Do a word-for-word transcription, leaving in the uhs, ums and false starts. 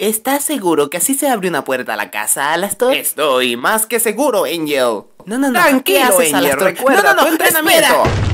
¿Estás seguro que así se abre una puerta a la casa, Alastor? Estoy más que seguro, Angel. No, no, no. Tranquilo, ¿qué haces, Angel? Alastor? Recuerda no, no, no, tu entrenamiento. Espera.